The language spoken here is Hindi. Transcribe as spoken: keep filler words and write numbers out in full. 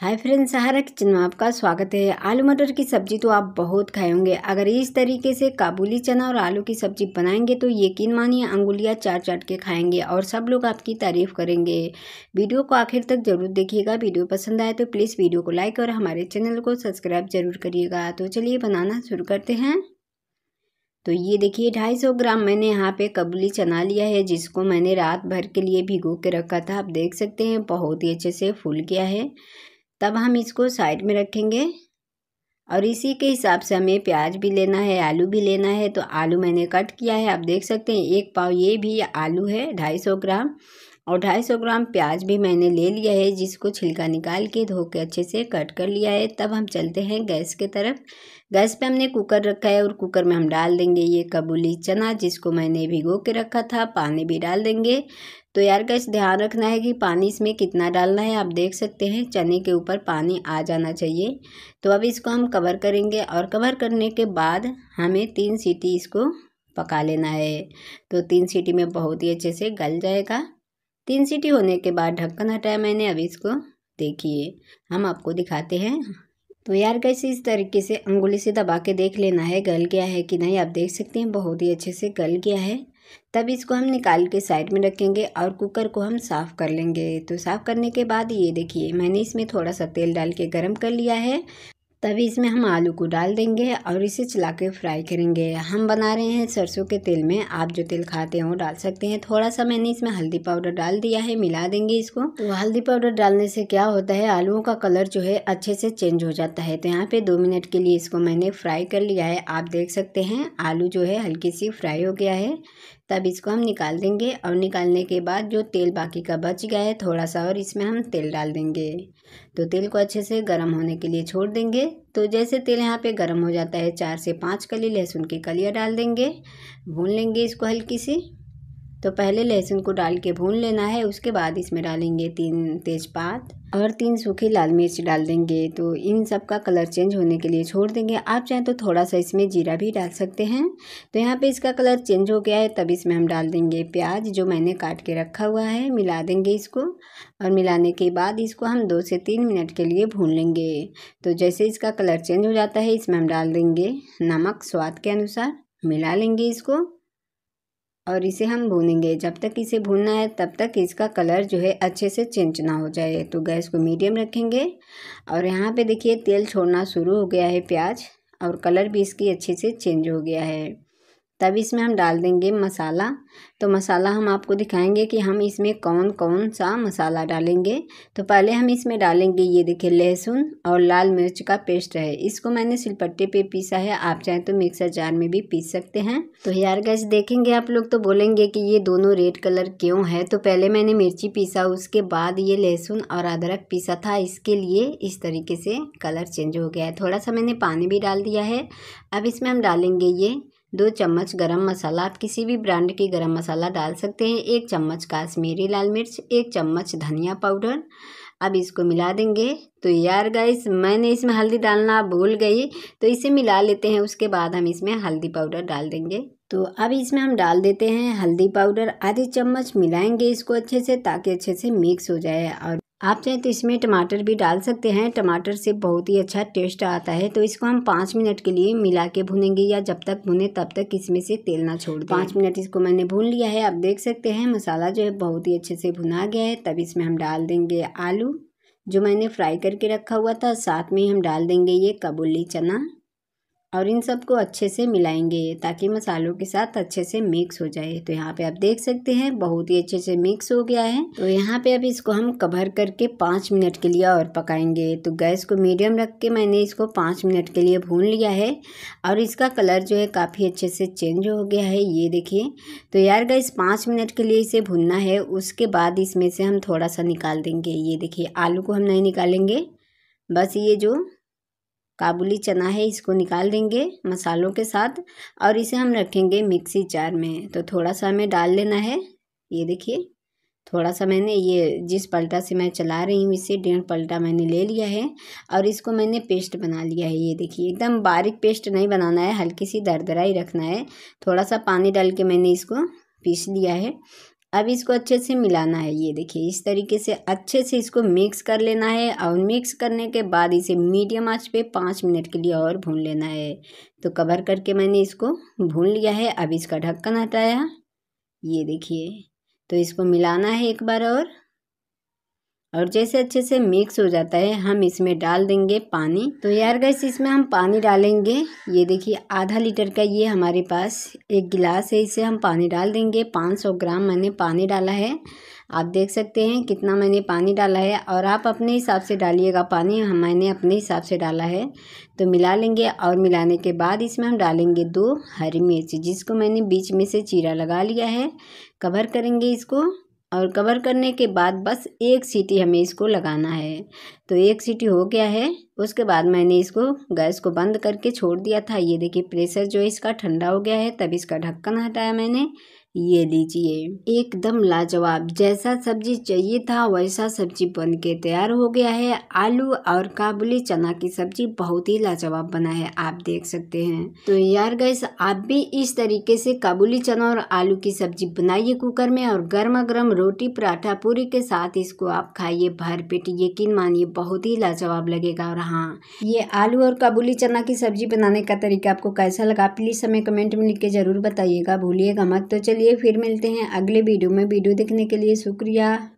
हाय फ्रेंड्स, सहारा किचन में आपका स्वागत है। आलू मटर की सब्ज़ी तो आप बहुत खाए होंगे। अगर इस तरीके से काबुली चना और आलू की सब्ज़ी बनाएंगे तो यकीन मानिए अंगुलियां चाट चाट के खाएंगे और सब लोग आपकी तारीफ़ करेंगे। वीडियो को आखिर तक ज़रूर देखिएगा। वीडियो पसंद आए तो प्लीज़ वीडियो को लाइक और हमारे चैनल को सब्सक्राइब ज़रूर करिएगा। तो चलिए बनाना शुरू करते हैं। तो ये देखिए दो सौ पचास ग्राम मैंने यहाँ पे काबुली चना लिया है, जिसको मैंने रात भर के लिए भिगो के रखा था। आप देख सकते हैं बहुत ही अच्छे से फूल गया है। तब हम इसको साइड में रखेंगे और इसी के हिसाब से हमें प्याज भी लेना है, आलू भी लेना है। तो आलू मैंने कट किया है, आप देख सकते हैं एक पाव ये भी आलू है दो सौ पचास ग्राम, और दो सौ पचास ग्राम प्याज भी मैंने ले लिया है, जिसको छिलका निकाल के धो के अच्छे से कट कर लिया है। तब हम चलते हैं गैस के तरफ। गैस पे हमने कुकर रखा है और कुकर में हम डाल देंगे ये काबुली चना, जिसको मैंने भिगो के रखा था। पानी भी डाल देंगे। तो यार गैस ध्यान रखना है कि पानी इसमें कितना डालना है। आप देख सकते हैं चने के ऊपर पानी आ जाना चाहिए। तो अब इसको हम कवर करेंगे और कवर करने के बाद हमें तीन सीटी इसको पका लेना है। तो तीन सीटी में बहुत ही अच्छे से गल जाएगा। तीन सीटी होने के बाद ढक्कन हटाया मैंने। अभी इसको देखिए, हम आपको दिखाते हैं। तो यार गैस इस तरीके से अंगुली से दबा के देख लेना है गल गया है कि नहीं। आप देख सकते हैं बहुत ही अच्छे से गल गया है। तब इसको हम निकाल के साइड में रखेंगे और कुकर को हम साफ़ कर लेंगे। तो साफ़ करने के बाद ये देखिए मैंने इसमें थोड़ा सा तेल डाल के गर्म कर लिया है। तभी इसमें हम आलू को डाल देंगे और इसे चला के फ्राई करेंगे। हम बना रहे हैं सरसों के तेल में, आप जो तेल खाते हो डाल सकते हैं। थोड़ा सा मैंने इसमें हल्दी पाउडर डाल दिया है, मिला देंगे इसको। तो हल्दी पाउडर डालने से क्या होता है, आलूओं का कलर जो है अच्छे से चेंज हो जाता है। तो यहाँ पे दो मिनट के लिए इसको मैंने फ्राई कर लिया है। आप देख सकते हैं आलू जो है हल्की सी फ्राई हो गया है। तब इसको हम निकाल देंगे और निकालने के बाद जो तेल बाकी का बच गया है थोड़ा सा और इसमें हम तेल डाल देंगे। तो तेल को अच्छे से गर्म होने के लिए छोड़ देंगे। तो जैसे तेल यहाँ पे गर्म हो जाता है चार से पाँच कली लहसुन की कलियाँ डाल देंगे। भून लेंगे इसको हल्की सी। तो पहले लहसुन को डाल के भून लेना है। उसके बाद इसमें डालेंगे तीन तेज़पात और तीन सूखी लाल मिर्च डाल देंगे। तो इन सब का कलर चेंज होने के लिए छोड़ देंगे। आप चाहें तो थोड़ा सा इसमें जीरा भी डाल सकते हैं। तो यहाँ पे इसका कलर चेंज हो गया है। तब इसमें हम डाल देंगे प्याज जो मैंने काट के रखा हुआ है, मिला देंगे इसको। और मिलाने के बाद इसको हम दो से तीन मिनट के लिए भून लेंगे। तो जैसे इसका कलर चेंज हो जाता है इसमें हम डाल देंगे नमक स्वाद के अनुसार, मिला लेंगे इसको और इसे हम भूनेंगे। जब तक इसे भूनना है तब तक इसका कलर जो है अच्छे से चेंज ना हो जाए। तो गैस को मीडियम रखेंगे। और यहाँ पे देखिए तेल छोड़ना शुरू हो गया है प्याज, और कलर भी इसकी अच्छे से चेंज हो गया है। तब इसमें हम डाल देंगे मसाला। तो मसाला हम आपको दिखाएंगे कि हम इसमें कौन कौन सा मसाला डालेंगे। तो पहले हम इसमें डालेंगे ये देखिए लहसुन और लाल मिर्च का पेस्ट है। इसको मैंने सिलपट्टे पे पीसा है, आप चाहें तो मिक्सर जार में भी पीस सकते हैं। तो यार गैस देखेंगे आप लोग तो बोलेंगे कि ये दोनों रेड कलर क्यों है। तो पहले मैंने मिर्ची पीसा, उसके बाद ये लहसुन और अदरक पीसा था, इसके लिए इस तरीके से कलर चेंज हो गया है। थोड़ा सा मैंने पानी भी डाल दिया है। अब इसमें हम डालेंगे ये दो चम्मच गरम मसाला। आप किसी भी ब्रांड की गरम मसाला डाल सकते हैं। एक चम्मच काश्मीरी लाल मिर्च, एक चम्मच धनिया पाउडर। अब इसको मिला देंगे। तो यार गाइस मैंने इसमें हल्दी डालना भूल गई, तो इसे मिला लेते हैं। उसके बाद हम इसमें हल्दी पाउडर डाल देंगे। तो अब इसमें हम डाल देते हैं हल्दी पाउडर आधी चम्मच, मिलाएंगे इसको अच्छे से ताकि अच्छे से मिक्स हो जाए। और आप चाहें तो इसमें टमाटर भी डाल सकते हैं, टमाटर से बहुत ही अच्छा टेस्ट आता है। तो इसको हम पाँच मिनट के लिए मिला के भूनेंगे, या जब तक भुने तब तक इसमें से तेल ना छोड़ दें। पाँच मिनट इसको मैंने भून लिया है। आप देख सकते हैं मसाला जो है बहुत ही अच्छे से भुना गया है। तब इसमें हम डाल देंगे आलू जो मैंने फ्राई करके रखा हुआ था, साथ में हम डाल देंगे ये काबुली चना और इन सबको अच्छे से मिलाएंगे ताकि मसालों के साथ अच्छे से मिक्स हो जाए। तो यहाँ पे आप देख सकते हैं बहुत ही अच्छे से मिक्स हो गया है। तो यहाँ पे अब इसको हम कवर करके पाँच मिनट के लिए और पकाएंगे। तो गैस को मीडियम रख के मैंने इसको पाँच मिनट के लिए भून लिया है और इसका कलर जो है काफ़ी अच्छे से चेंज हो गया है, ये देखिए। तो यार गैस पाँच मिनट के लिए इसे भूनना है। उसके बाद इसमें से हम थोड़ा सा निकाल देंगे। ये देखिए आलू को हम नहीं निकालेंगे, बस ये जो काबुली चना है इसको निकाल देंगे मसालों के साथ और इसे हम रखेंगे मिक्सी जार में। तो थोड़ा सा हमें डाल लेना है। ये देखिए थोड़ा सा मैंने ये जिस पलटा से मैं चला रही हूँ इसे डेढ़ पलटा मैंने ले लिया है और इसको मैंने पेस्ट बना लिया है। ये देखिए एकदम बारीक पेस्ट नहीं बनाना है, हल्की सी दरदरा ही रखना है। थोड़ा सा पानी डाल के मैंने इसको पीस लिया है। अब इसको अच्छे से मिलाना है। ये देखिए इस तरीके से अच्छे से इसको मिक्स कर लेना है और मिक्स करने के बाद इसे मीडियम आंच पे पाँच मिनट के लिए और भून लेना है। तो कवर करके मैंने इसको भून लिया है। अब इसका ढक्कन हटाया, ये देखिए। तो इसको मिलाना है एक बार और और जैसे अच्छे से मिक्स हो जाता है हम इसमें डाल देंगे पानी। तो यार गैस इसमें हम पानी डालेंगे, ये देखिए आधा लीटर का ये हमारे पास एक गिलास है, इसे हम पानी डाल देंगे। पाँच सौ ग्राम मैंने पानी डाला है, आप देख सकते हैं कितना मैंने पानी डाला है और आप अपने हिसाब से डालिएगा पानी, हम मैंने अपने हिसाब से डाला है। तो मिला लेंगे और मिलाने के बाद इसमें हम डालेंगे दो हरी मिर्च जिसको मैंने बीच में से चीरा लगा लिया है। कवर करेंगे इसको और कवर करने के बाद बस एक सीटी हमें इसको लगाना है। तो एक सीटी हो गया है, उसके बाद मैंने इसको गैस को बंद करके छोड़ दिया था। ये देखिए प्रेशर जो इसका ठंडा हो गया है, तब इसका ढक्कन हटाया मैंने। ये लीजिए एकदम लाजवाब, जैसा सब्जी चाहिए था वैसा सब्जी बन के तैयार हो गया है। आलू और काबुली चना की सब्जी बहुत ही लाजवाब बना है, आप देख सकते हैं। तो यार गैस आप भी इस तरीके से काबुली चना और आलू की सब्जी बनाइए कुकर में और गर्मा गर्म रोटी पराठा पूरी के साथ इसको आप खाइए भरपेट। यकीन मानिए बहुत ही लाजवाब लगेगा। और हाँ, ये आलू और काबुली चना की सब्जी बनाने का तरीका आपको कैसा लगा प्लीज़ हमें कमेंट में लिख के ज़रूर बताइएगा, भूलिएगा मत। तो चलिए फिर मिलते हैं अगले वीडियो में। वीडियो देखने के लिए शुक्रिया।